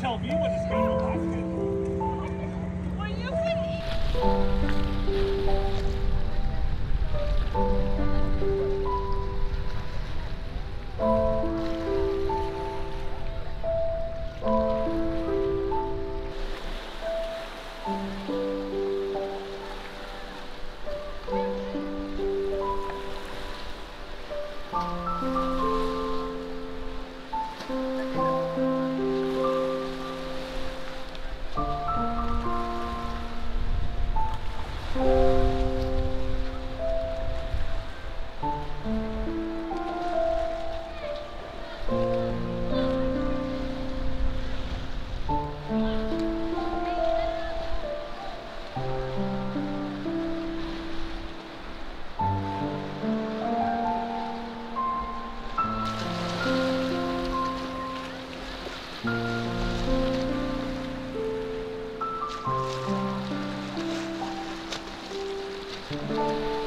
Tell me what is going on. Well, you can eat.